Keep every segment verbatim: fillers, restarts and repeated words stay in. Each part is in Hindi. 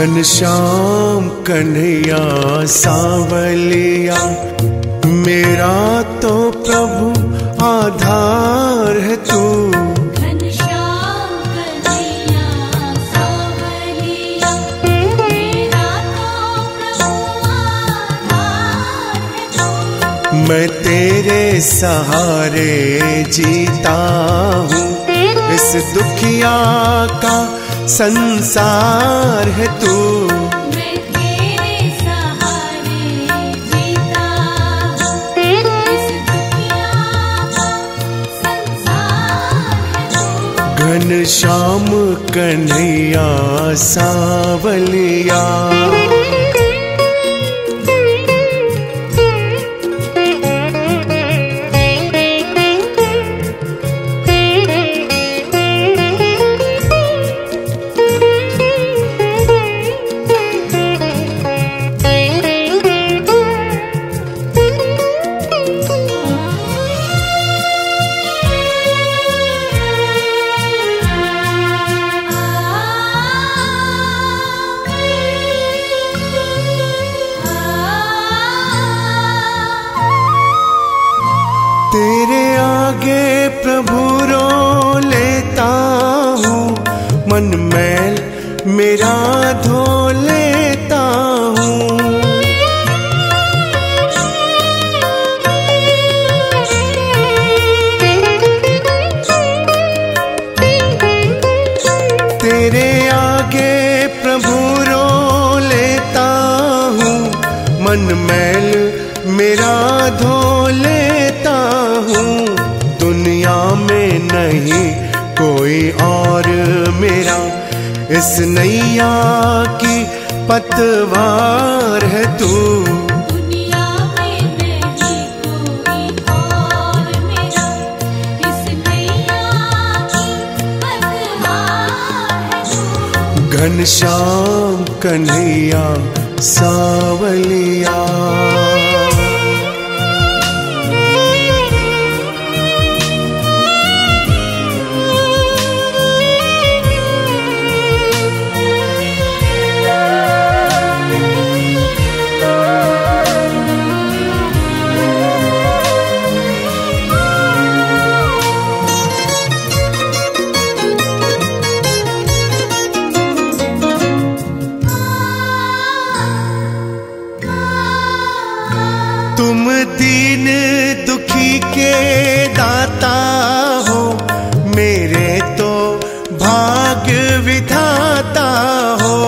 घनश्याम कन्हैया सांवलिया, मेरा तो प्रभु आधार है तू। घनश्याम कन्हैया सांवलिया, मेरा तो प्रभु आधार है तू। मैं तेरे सहारे जीता हूँ, इस दुखिया का संसार है तू। मैं तेरे सहारे जीता, इस दुनिया का संसार है तू। घनश्याम कन्हैया सांवलिया, तेरे आगे प्रभु रो लेता हूँ, मन मैल मेरा धो लेता हूँ। तेरे आगे प्रभु रो लेता हूँ, मन मैल मेरा धो लेता हूँ। दुनिया में नहीं कोई और मेरा, इस नैया की पतवार है तू। दुनिया में नहीं कोई और मेरा, इस नैया की पतवार है तू। घनश्याम कन्हैया सांवलिया, तुम दीन दुखी के दाता हो, मेरे तो भाग्य विधाता हो।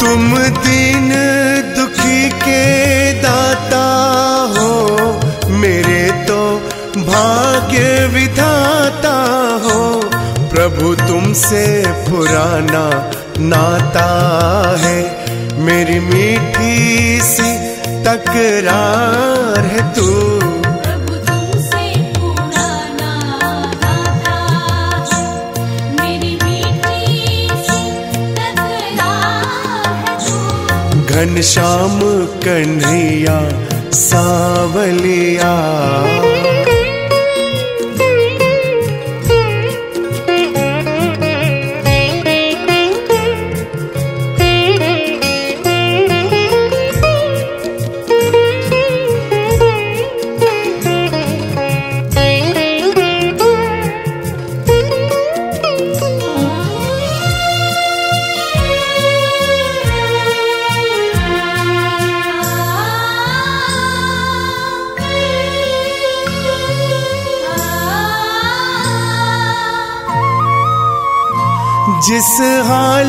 तुम दीन दुखी के दाता हो, मेरे तो भाग्य विधाता हो। प्रभु तुमसे पुराना नाता है, मेरी मीठी सी तकरार है तू। प्रभु तुमसे पुराना नाता है, मेरी मीठी सी तकरार है तू। घनश्याम कन्हैया सांवलिया, जिस हाल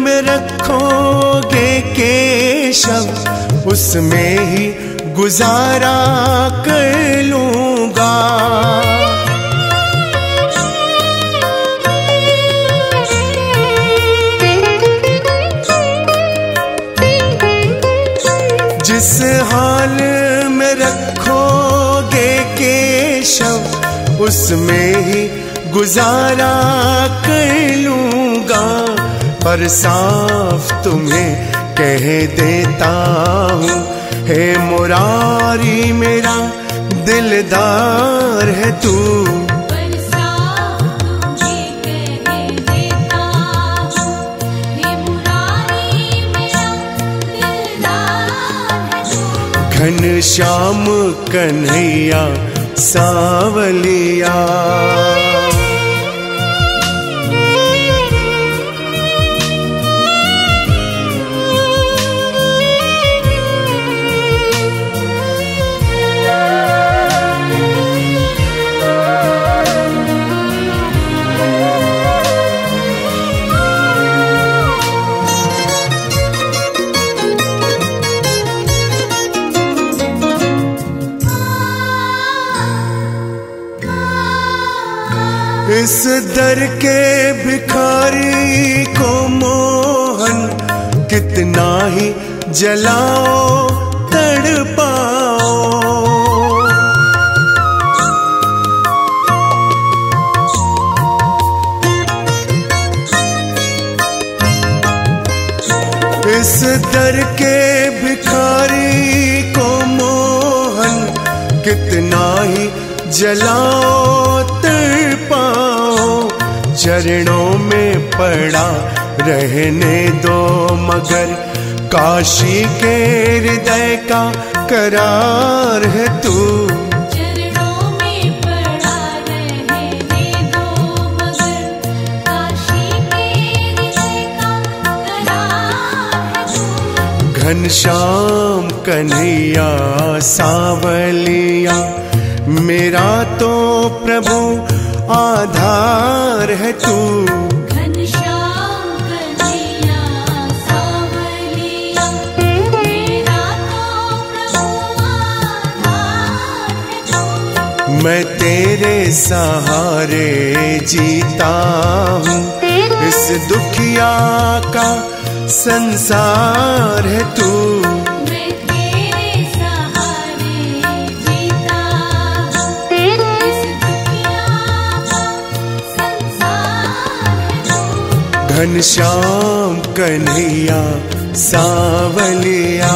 में रखोगे केशव, उसमें ही गुजारा कर लूँगा। जिस हाल में रखोगे केशव, उसमें ही गुजारा कर लूँगा। पर साफ तुम्हें कह देता हूँ, हे मुरारी मेरा दिलदार है तू, घनश्याम कन्हैया सांवलिया। इस दर के भिखारी को मोहन कितना ही जलाओ तड़पाओ, इस दर के भिखारी को मोहन कितना ही जलाओ तड़पाओ, चरणों में पड़ा रहने दो मगर काशी के हृदय का करार है तू, चरणों में पड़ा रहने दो मगर काशी के हृदय का करार है तू। घनश्याम कन्हैया सांवलिया मेरा तो प्रभु आधार है तू, घनश्याम कन्हैया सांवलिया मेरा तो प्रभु आधार है तू। मैं तेरे सहारे जीता हूँ इस दुखिया का संसार है तू, घनश्याम कन्हैया सांवलिया।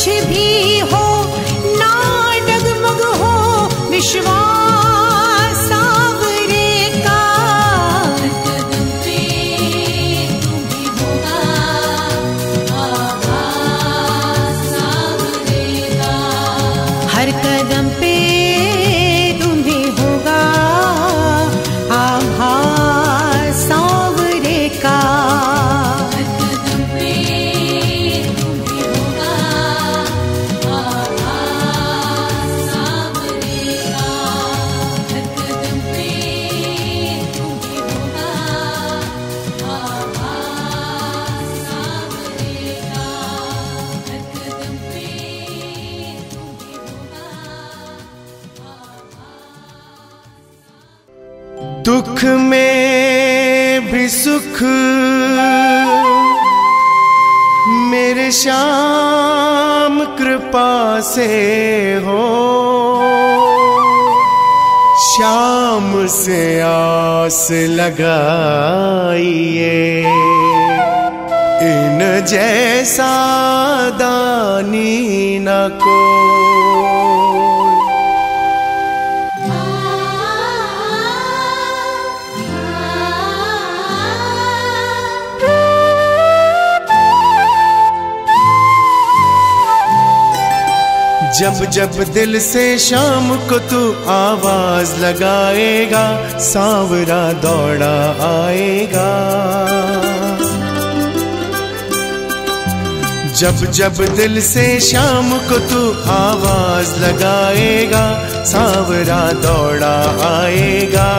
कुछ भी हो ना डगमग हो विश्वास सांवरे का, कदम पे तुम्हें होगा आभास सांवरे का, हर कदम पे तुम्हें होगा आभास सांवरे का। दुख में भी सुख मेरे श्याम कृपा से हो, श्याम से आस लगाइए, इन जैसा दानी न को। जब जब दिल से शाम को तू आवाज लगाएगा, सांवरा दौड़ा आएगा। जब जब दिल से शाम को तू आवाज लगाएगा, सांवरा दौड़ा आएगा।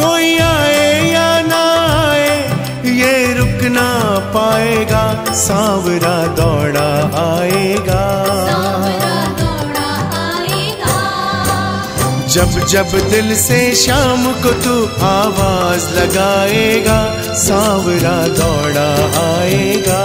कोई आए या ना आए ये रुक ना पाएगा, सांवरा दौड़ा आएगा, सांवरा दौड़ा आएगा। जब जब दिल से शाम को तू आवाज लगाएगा, सांवरा दौड़ा आएगा।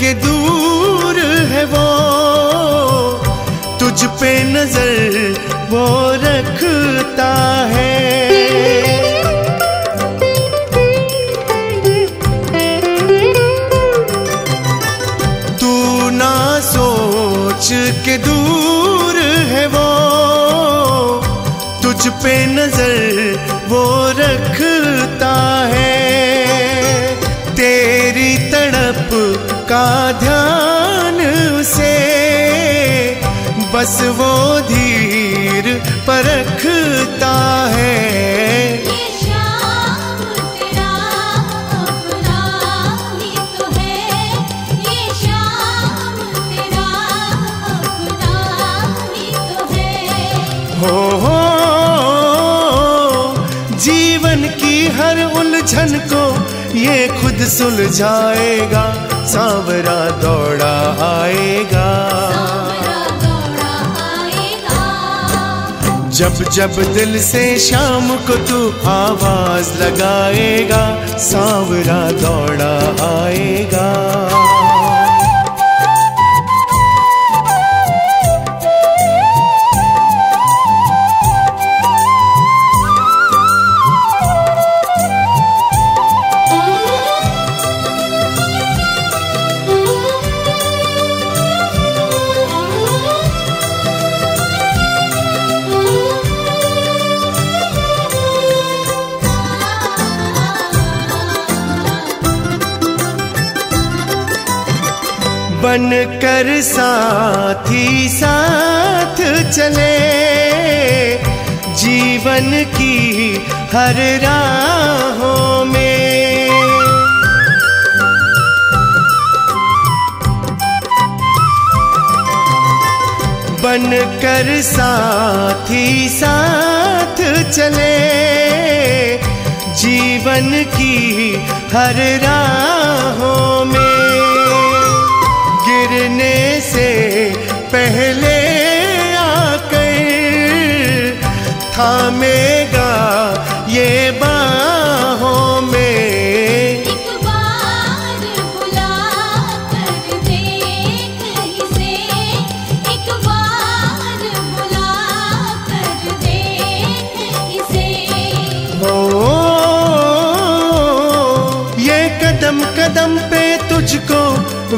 के दूर है वो तुझ पे नजर वो रखता है, तू ना सोच के दूर है वो तुझ पे नजर वो रखता है, तेरी तड़प का ध्यान उसे बस वो धीर परखता है। ये श्याम तेरा अपना ही तो है, ये श्याम तेरा अपना ही तो है। हो, हो जीवन की हर उलझन को ये खुद सुलझाएगा, सांवरा दौड़ा आएगा, सांवरा दौड़ा आएगा। जब जब दिल से शाम को तू आवाज लगाएगा, सांवरा दौड़ा आएगा। बन कर साथी साथ चले जीवन की हर राहों में, बन बन कर साथी साथ चले, जीवन की हर राहों में गिरने से पहले आकर थामेगा ये बाहों में। एक बार बुला कर देख इसे, एक बार बुला कर देख इसे। ओ, ये कदम कदम पे तुझको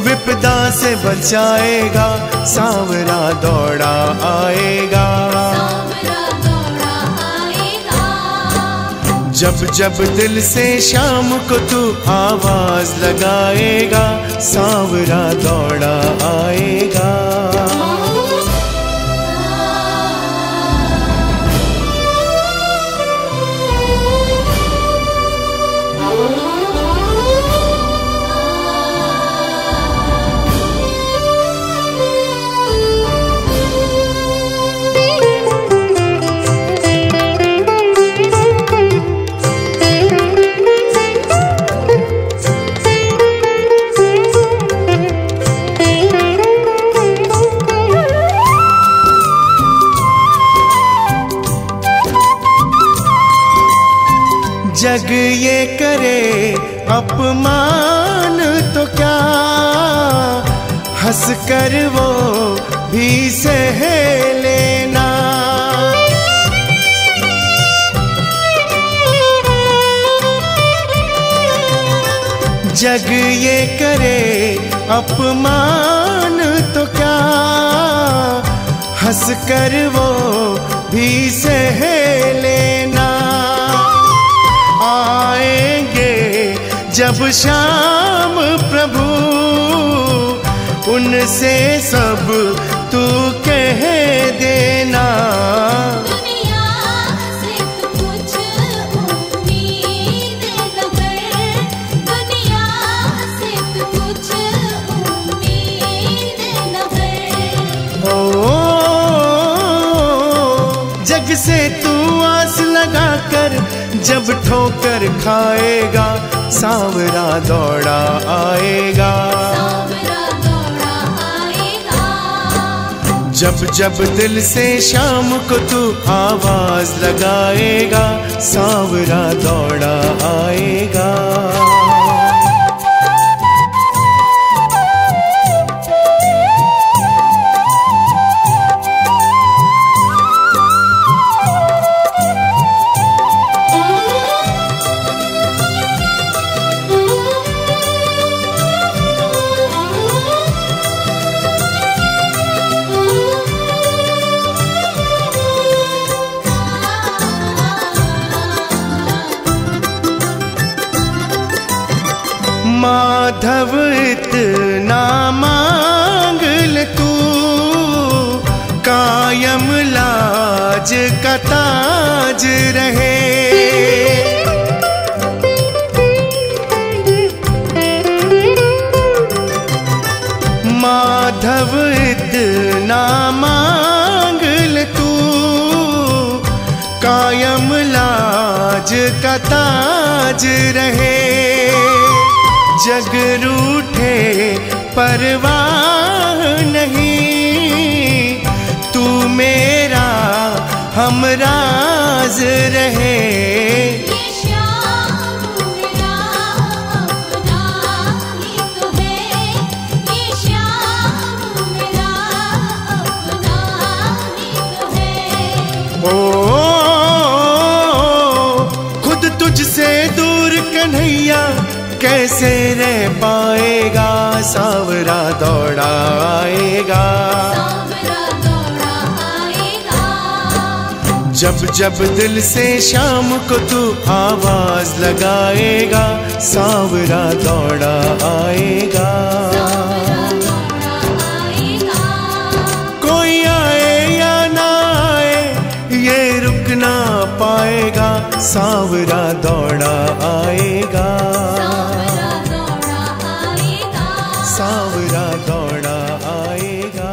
विपदा से बचाएगा, सांवरा दौड़ा आएगा, सांवरा दौड़ा आएगा। जब जब दिल से शाम को तू आवाज लगाएगा, सांवरा दौड़ा आएगा। जग ये करे अपमान तो क्या, हंस कर वो भी सह लेना। जग ये करे अपमान तो क्या, हंस कर वो भी सह लेना। आएंगे जब शाम प्रभु, उनसे सब तू कह देना। दुनिया से तू कुछ उम्मीद न कर, दुनिया से तू कुछ उम्मीद न कर। ओ, जग से तू आस लगा कर जब ठोकर खाएगा, सांवरा दौड़ा आएगा, सांवरा दौड़ा आएगा। जब जब दिल से शाम को तू आवाज लगाएगा, सांवरा दौड़ा आएगा। माधव इतना मांग ले तू, कायम लाज का ताज रहे। माधव इतना मांग ले तू, कायम लाज का ताज रहे। जग रूठे परवाह नहीं, तू मेरा हमराज रहे। ये शाम मेरा अपना ही तो है, ये शाम मेरा अपना ही तो है। ओ, खुद तुझसे दूर कन्हैया कैसे रह पाएगा, सांवरा दौड़ा आएगा, सांवरा दौड़ा आएगा। जब जब दिल से शाम को तू आवाज लगाएगा, सांवरा दौड़ा आएगा, सांवरा दौड़ा आएगा। कोई आए या ना आए ये रुक ना पाएगा, सांवरा दौड़ा आएगा, सांवरा दौड़ा आएगा।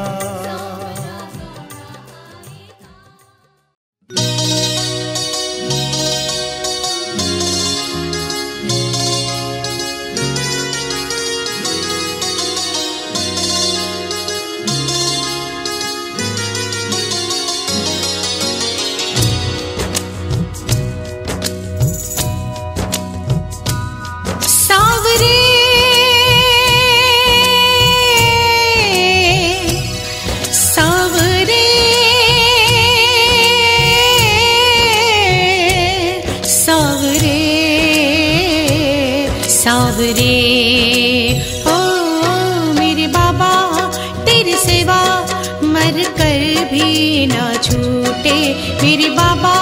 रे ओ मेरे बाबा तेरी सेवा मर कर भी ना छूटे, मेरे बाबा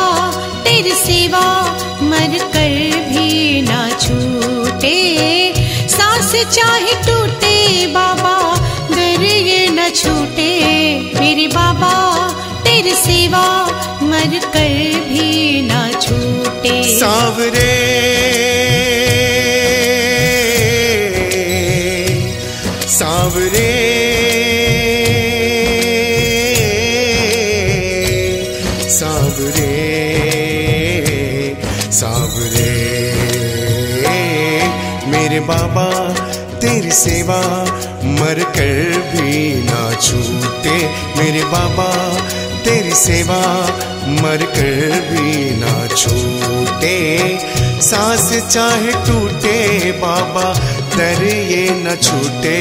तेरी सेवा मर कर भी ना छूटे। सांस चाहे टूटे बाबा डर ये न छूटे, मेरे बाबा तेरी सेवा मर कर भी ना छूटे। सांवरे सांवरे सांवरे सांवरे मेरे बाबा तेरी सेवा मर कर भी ना छूटे, मेरे बाबा तेरी सेवा मर कर भी ना छूटे। सांस चाहे टूटे बाबा डर ये न छूटे,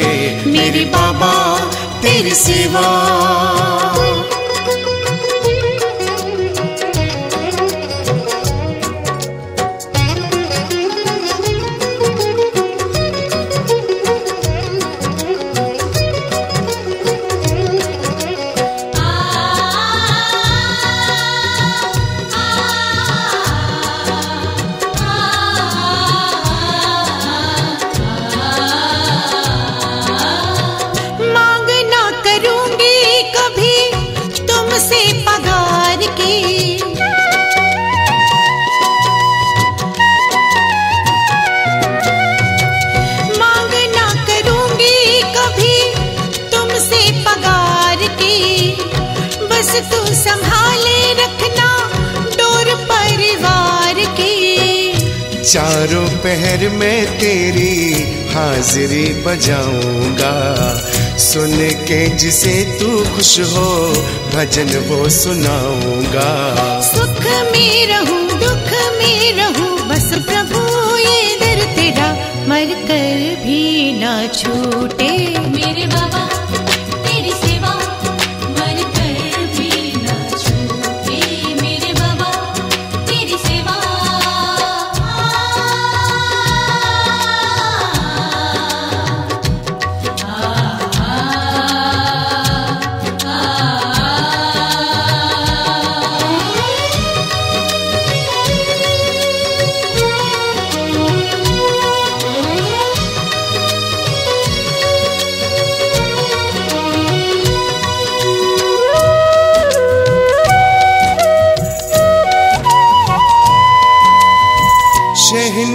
मेरे बाबा तेरी सेवा। तू संभाले रखना डोर परिवार की, चारों पहर में तेरी हाजिरी बजाऊंगा। सुन के जिसे तू खुश हो भजन वो सुनाऊंगा। सुख में रहूं दुख में रहूं बस प्रभु ये दर तेरा मर कर भी ना छूटे, मेरे बाबा तेरी सेवा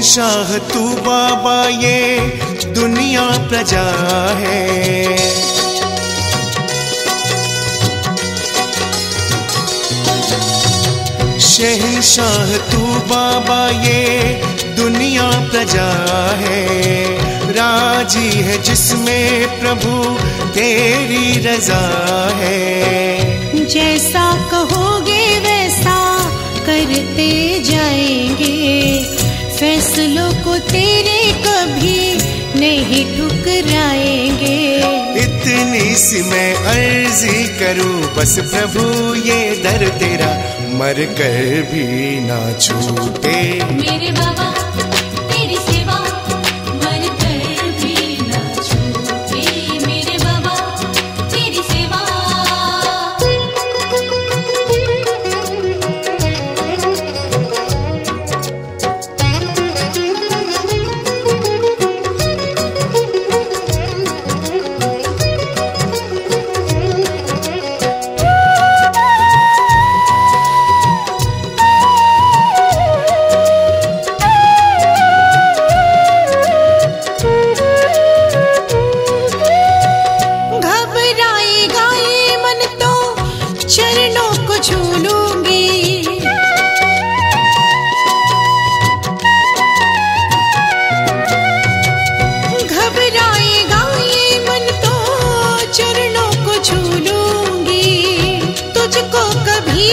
शाह तू बाबा ये दुनिया प्रजा है। शहंशाह तू बाबा ये दुनिया प्रजा है। राजी है जिसमें प्रभु तेरी रजा है। जैसा कहोगे वैसा करते जाएंगे, फैसलों को तेरे कभी नहीं ठुकराएंगे। इतनी सी मैं अर्जी करूं बस प्रभु ये दर तेरा मर कर भी ना छूटे, मेरे बाबा तेरी सेवा मर कर भी ना छूटे, मेरे बाबा तेरी सेवा।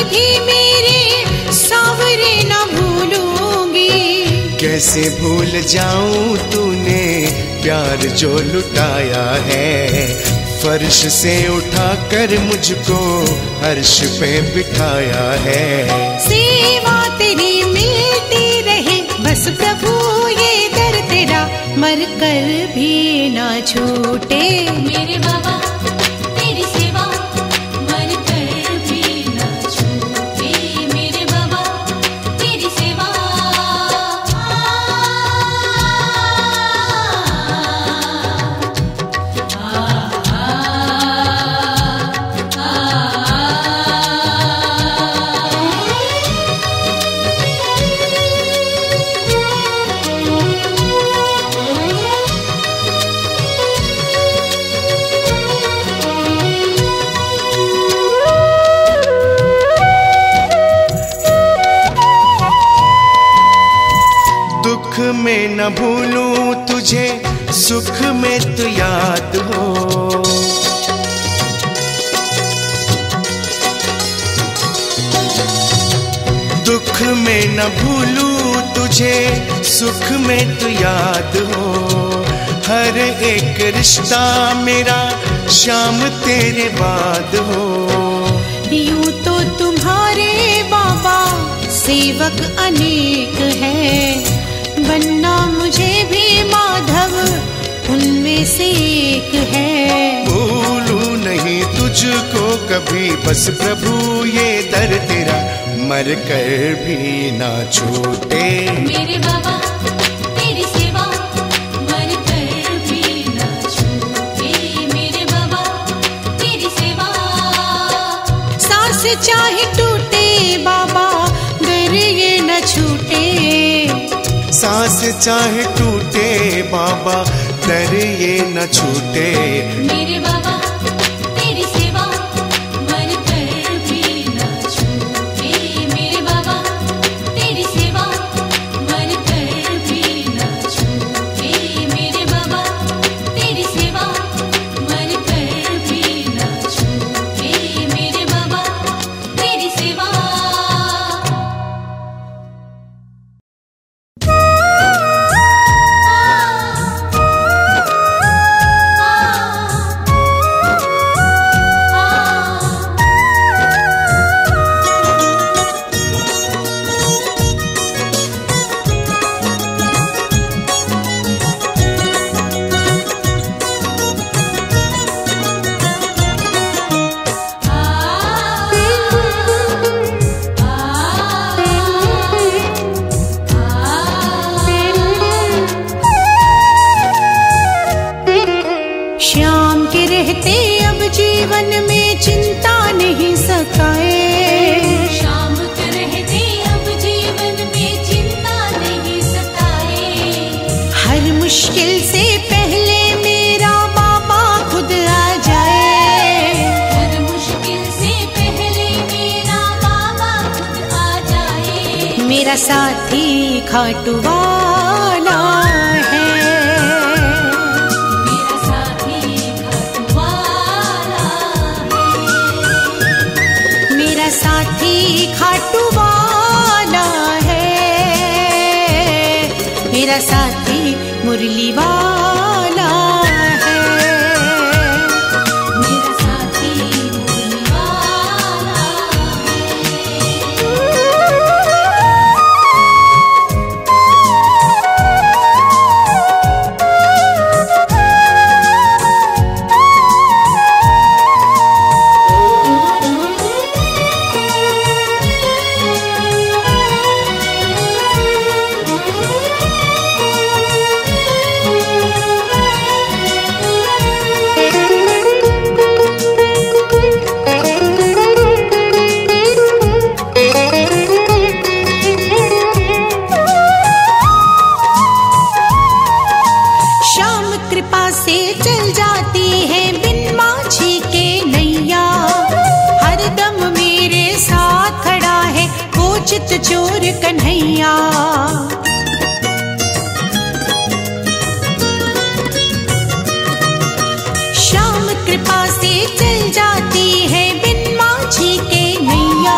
भी मेरे सांवरे ना भूलूंगी। कैसे भूल जाऊं तूने प्यार जो लुटाया है। फर्श से उठा कर मुझको अर्श पे बिठाया है। सेवा तेरी मिलती रहे बस प्रभु ये दर तेरा मर कर भी ना छूटे। मेरे बाबा तेरी सेवा मर कर भी ना छूटे, मेरे बाबा तेरी सेवा। में न भूलूं तुझे, सुख में तू याद हो। दुख में न भूलूं तुझे, सुख में तू याद हो। हर एक रिश्ता मेरा श्याम तेरे बाद हो। यूं तो तुम्हारे बाबा सेवक अनेक है, बनना मुझे भी माधव उनमें से एक है। भूलूं नहीं तुझको कभी बस प्रभु ये दर तेरा मर कर भी ना छूटे। मेरे बाबा चाहे टूटे बाबा दर ये न छूटे। सांस चाहे टूटे बाबा दर ये न छूटे। मेरे बाबा तेरी सेवा मर कर भी न छूटे, मेरे बाबा तेरी सेवा मर कर भी न छूटे, मेरे बाबा तेरी सेवा मर कर भी न छूटे, मेरे बाबा तेरी सेवा। साथी खाटू वाला है, मेरा साथी खाटू वाला है, मेरा साथी खाटू वाला है, मेरा साथी मुरली वाला है, मेरा साथी मुरली वाला है। चोर कन्हैया श्याम कृपा से चल जाती है बिन माझी के नैया।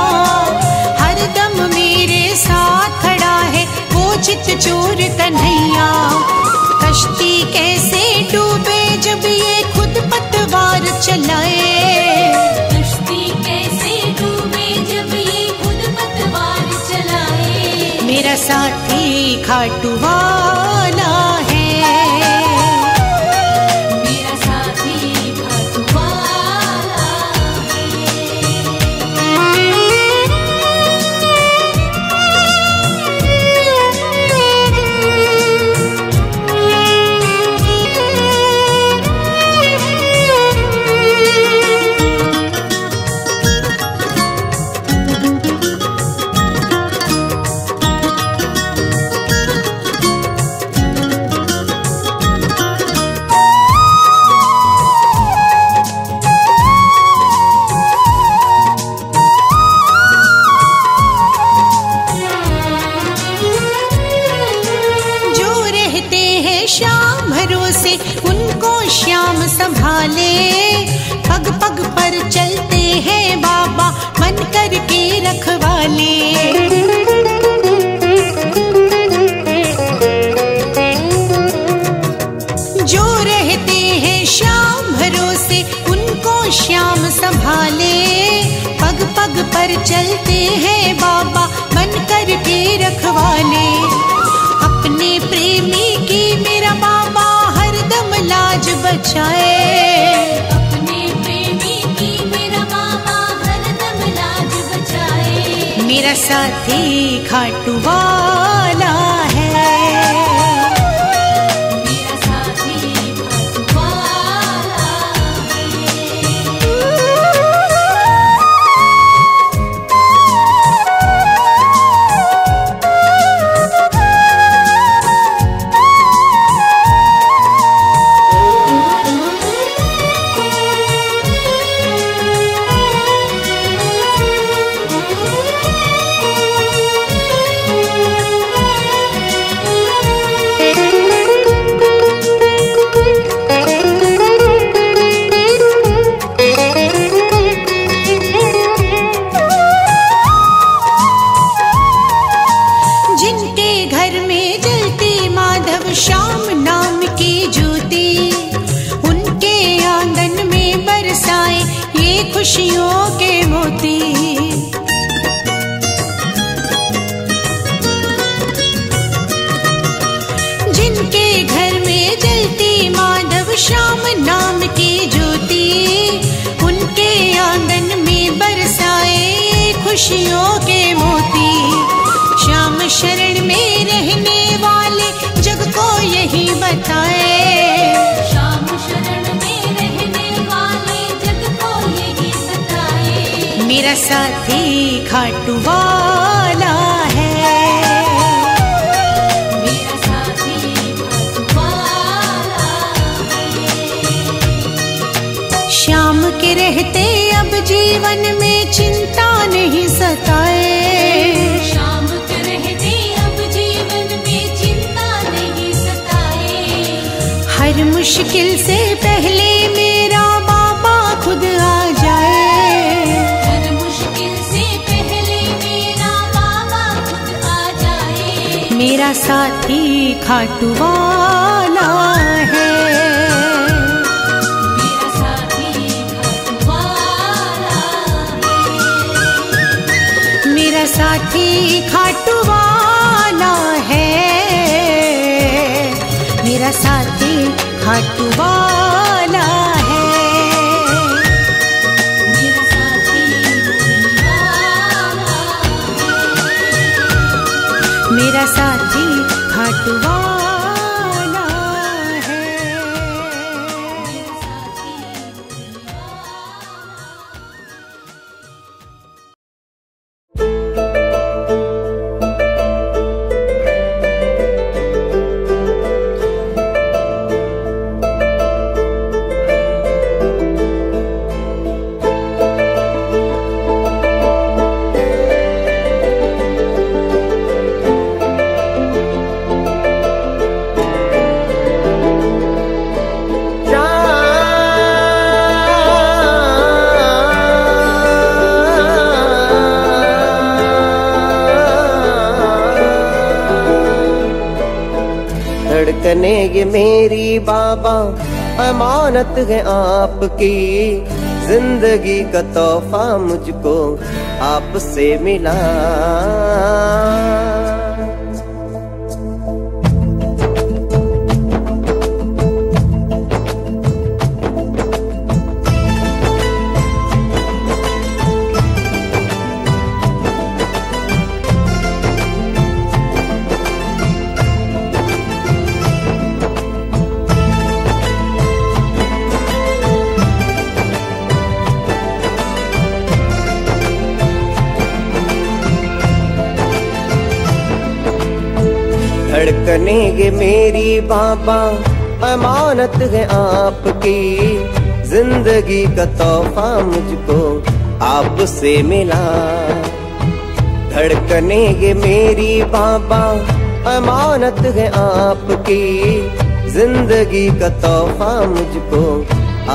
हर दम मेरे साथ खड़ा है वो चित चोर कन्हैया। कश्ती कैसे डूबे जब ये खुद पतवार चलाए, मेरा साथी खाटू वाला है, मेरा साथी खाटू वाला श्याम भरोसे उनको श्याम संभाले। पग पग पर चलते हैं बाबा मन करके रखवाले। जो रहते हैं श्याम भरोसे उनको श्याम संभाले। पग पग पर चलते हैं बाबा मन करके रखवाले। अपने प्रेमी की मेरा बाबा हरदम लाज बचाए। अपने प्रेमी की मेरा बाबा हरदम लाज बचाए। मेरा साथी खाटू वाला है, मेरा साथी खाटू वाला है। खुशियों के मोती जिनके घर में जलती माधव श्याम नाम की ज्योति, उनके आंगन में बरसाए खुशियों के मोती। श्याम शरण में रहने वाले जग को यही बताए। श्याम शरण मेरा साथी खाटू वाला है, मेरा साथी खाटू वाला है। श्याम के रहते अब जीवन में चिंता नहीं सताए। श्याम के रहते अब जीवन में चिंता नहीं सताए। हर मुश्किल से पहले मेरा बाबा खुद आ जाए। मेरा साथी खाटू वाला है, मेरा साथी खाटू वाला है। मेरा साथी खाटू वाला है, मेरा साथी खाटू वाला है। मेरा साथी खाटू वाला है। ये मेरी बाबा अमानत है आपकी, जिंदगी का तोहफा मुझको आपसे मिला। धड़कनेंगे मेरी बाबा, अमानत है आपकी। जिंदगी का तोहफा मुझको आपसे मिला। धड़कनेंगे मेरी बाबा, अमानत है आपकी। जिंदगी का तोहफा मुझको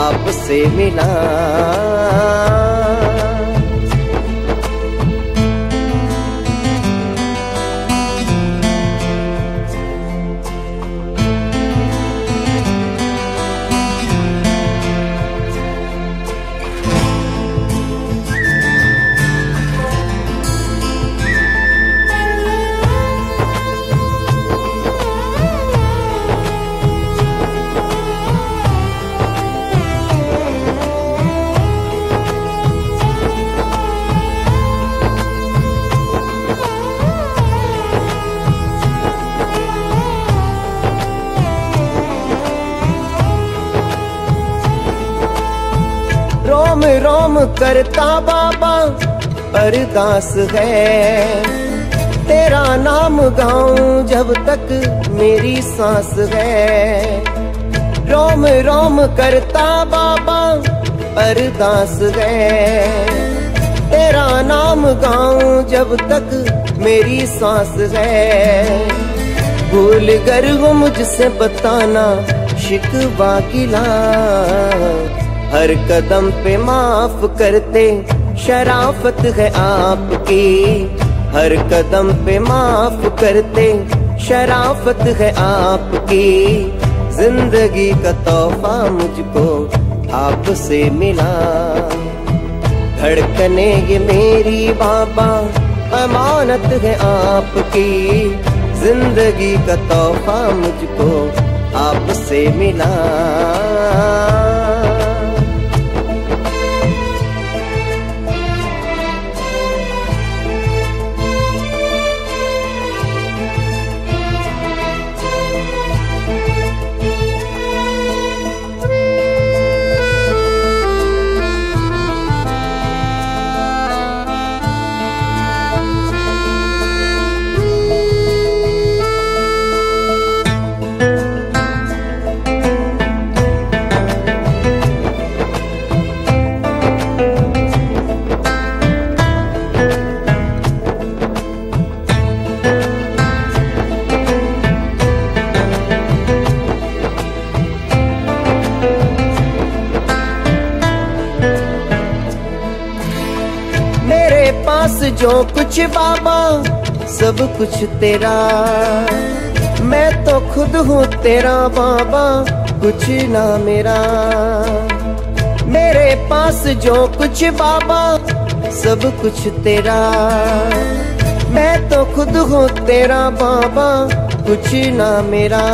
आपसे मिला। रोम रोम करता बाबा अरदास है, तेरा नाम गाऊं जब तक मेरी सांस है। रोम रोम करता बाबा अरदास है, तेरा नाम गाऊं जब तक मेरी सांस है। भूल कर वो मुझसे बताना शिकवा गिला, हर कदम पे माफ करते शराफत है आपकी। हर कदम पे माफ करते शराफत है आपकी। जिंदगी का तोहफा मुझको आपसे मिला। धड़कनेंगे मेरी बाबा, अमानत है आपकी। जिंदगी का तोहफा मुझको आपसे मिला। पास जो कुछ बाबा सब कुछ तेरा, मैं तो खुद हूँ तेरा बाबा कुछ ना मेरा। मेरे पास जो कुछ बाबा सब कुछ तेरा, मैं तो खुद हूँ तेरा बाबा कुछ ना मेरा।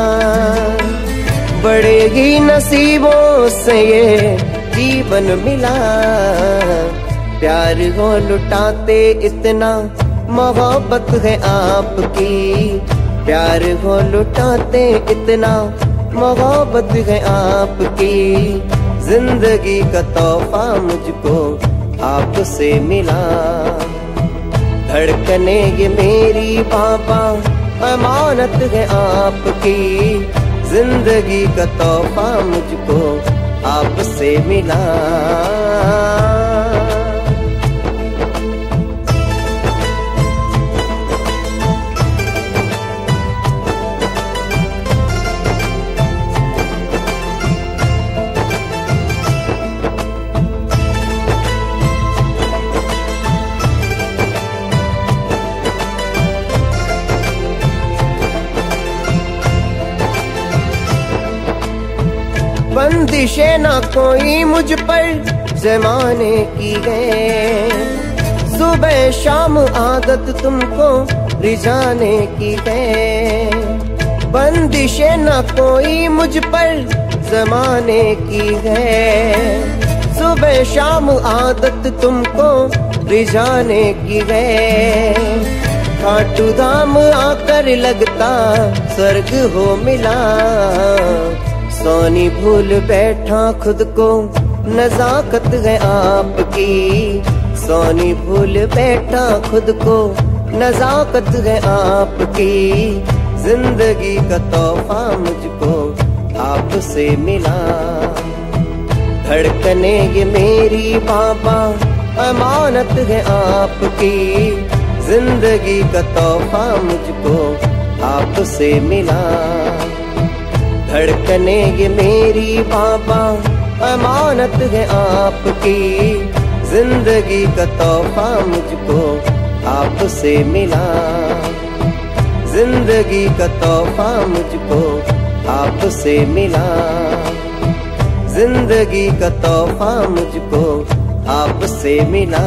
बड़े ही नसीबों से ये जीवन मिला, प्यार हो लुटाते इतना मोहब्बत है आपकी। प्यार हो लुटाते इतना मोहब्बत है आपकी। जिंदगी का तोहफा मुझको आपसे मिला। धड़कनेंगे मेरी बाबा, अमानत है आपकी। जिंदगी का तोहफा मुझको आपसे मिला। बंदिशे ना कोई मुझ पर जमाने की है, सुबह शाम आदत तुमको रिझाने की है। बंदिशे ना कोई मुझ पर जमाने की है, सुबह शाम आदत तुमको रिझाने की है। खाटू धाम आकर लगता स्वर्ग हो मिला, सोनी भूल बैठा खुद को नजाकत है आपकी। सोनी भूल बैठा खुद को नजाकत है आपकी। जिंदगी का तोहफा मुझको आपसे मिला। धड़कने ये मेरी बाबा अमानत है आपकी, जिंदगी का तोहफा मुझको आपसे मिला। धड़कने ये मेरी बाबा अमानत है आपकी, जिंदगी का तोहफा मुझको आपसे मिला। जिंदगी का तोहफा मुझको आपसे मिला। जिंदगी का तोहफा मुझको आपसे मिला।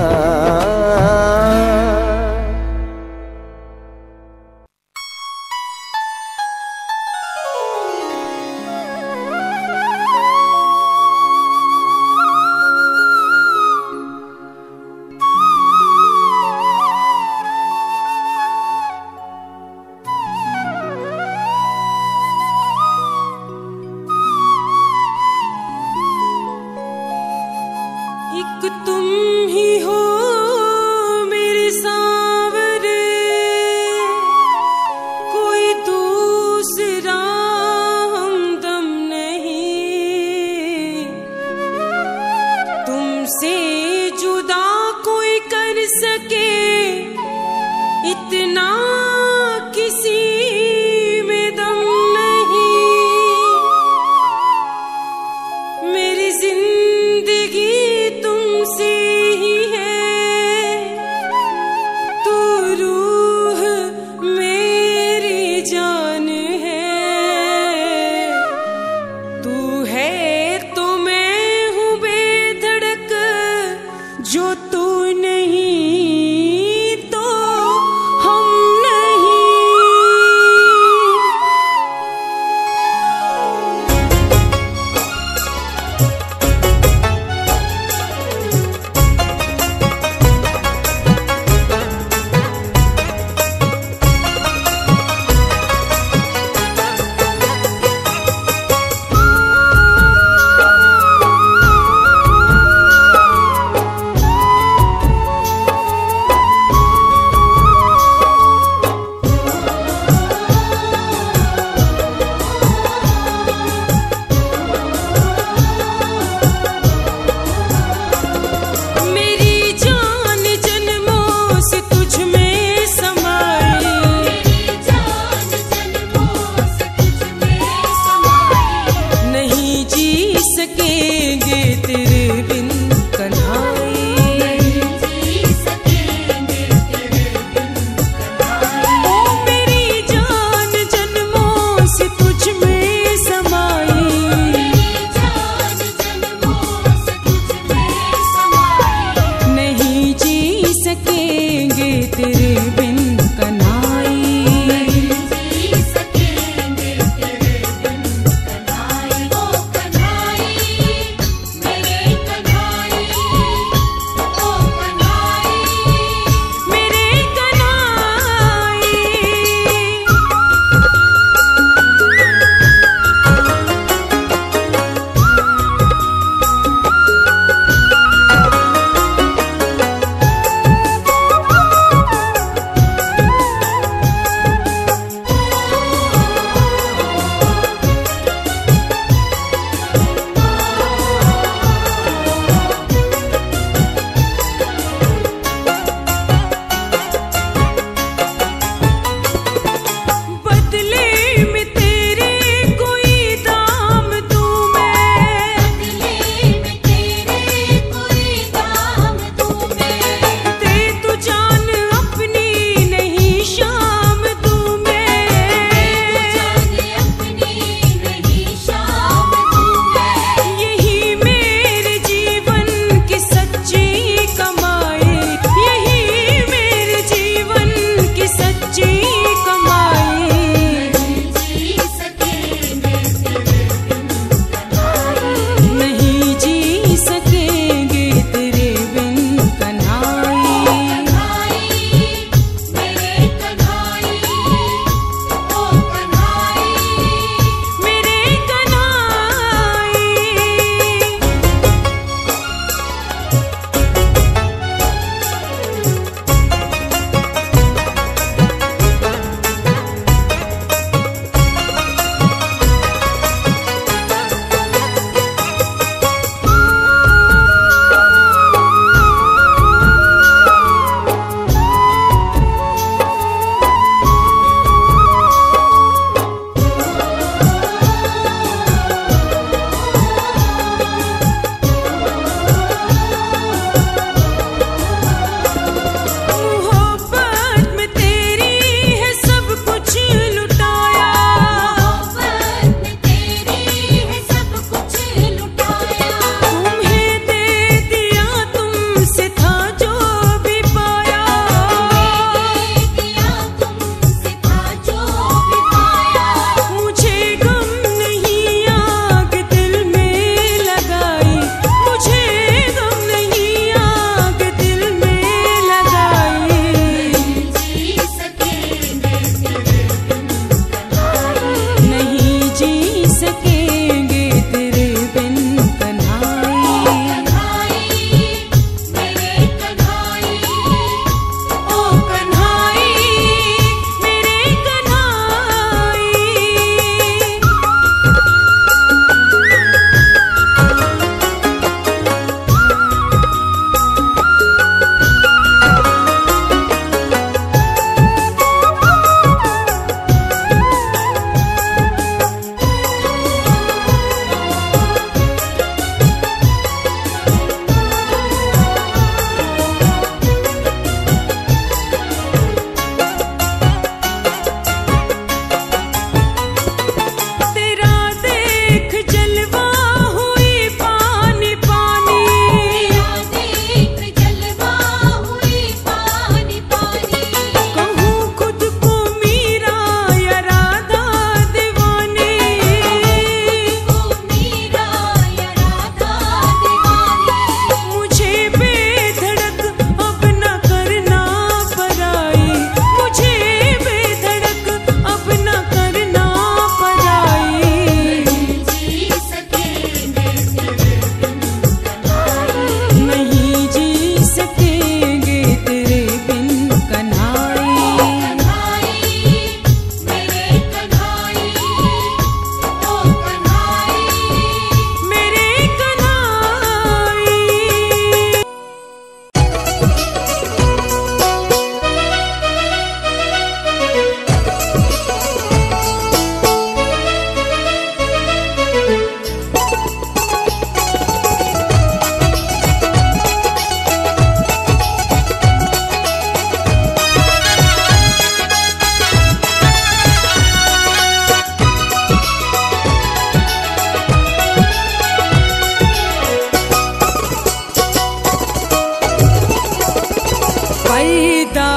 फायदा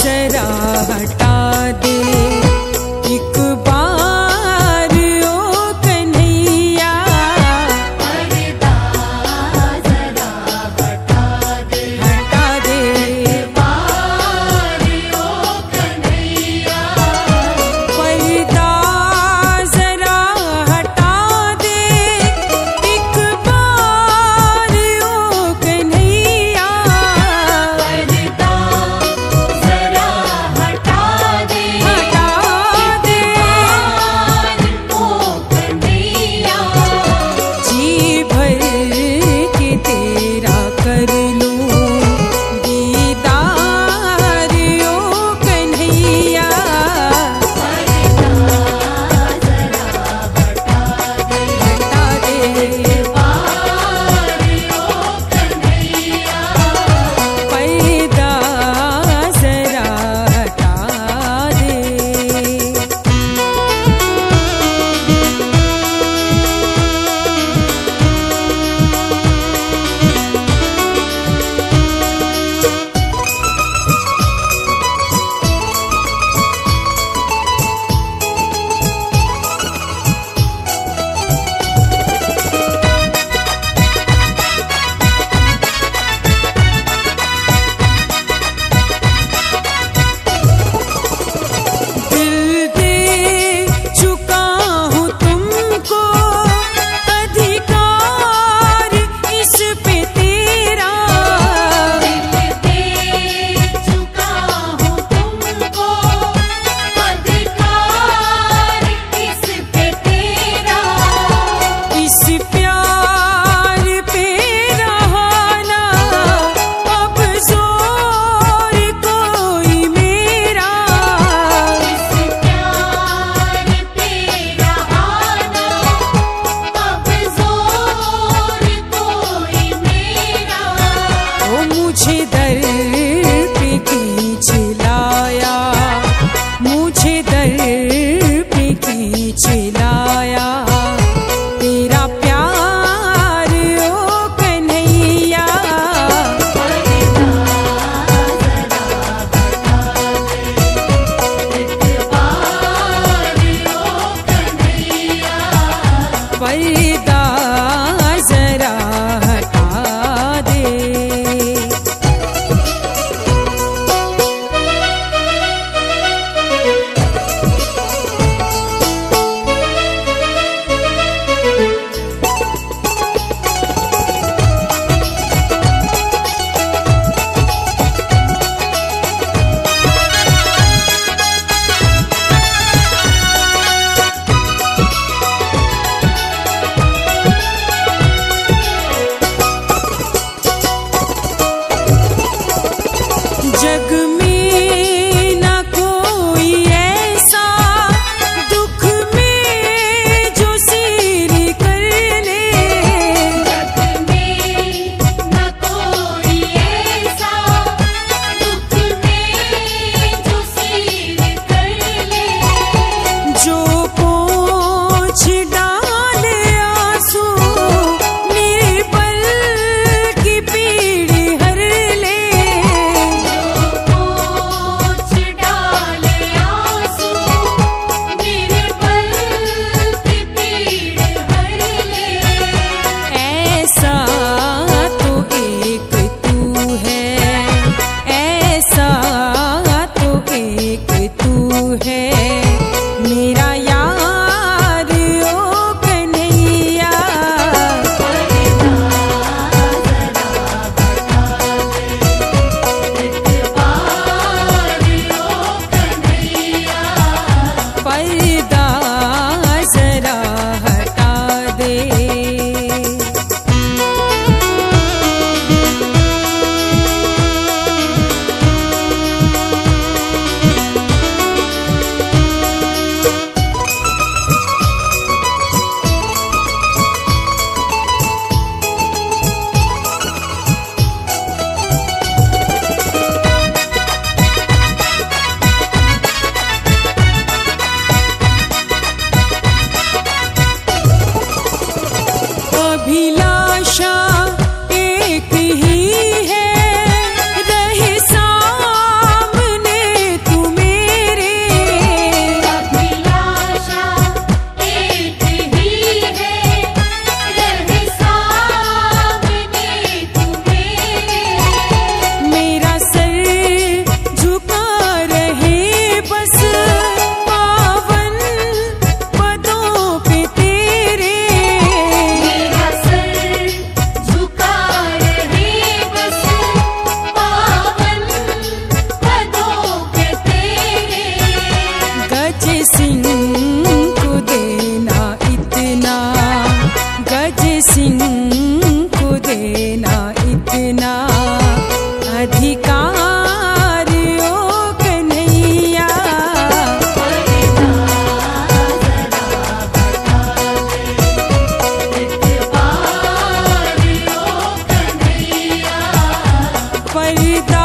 जरा हटा दे एक बार ओ कन्हैया, फायदा जरा हटा दे, हटा दे एक बार ओ कन्हैया, फायदा जरा हटा दे एक बार ओ कन्हैया, फायदा जरा हटा दे, हटा दे बार ओ कन्हैया, जी भर के तेरा कर लूं दीदार ओ कन्हैया, फायदा जरा हटा दे, हटा दे बार ओ कन्हैया, फायदा जरा हटा दे। दिल दे चुका हूँ तुमको अधिकार इस पे तेरा, चुका हूँ तुमको अधिकार इस पे तेरा, इस प्यार पे रहाना अब जोर कोई मेरा, प्यार पे रहाना अब जोर कोई मेरा, ओ मुझे दर पे खींचलाया, मुझे दर पे खींचलाया तेरा प्यार ओ कन्हैया, फायदा जरा हटा दे एक बार ओ कन्हैया, फायदा जरा हटा दे। जग में ना कोई ऐसा दुख में जो सिर कर ले, जग में ना कोई ऐसा दुख में जो सिर कर ले, जो पोंछ डाले आंसू मेरे पल की पीड़ हर ले, ओ परिता।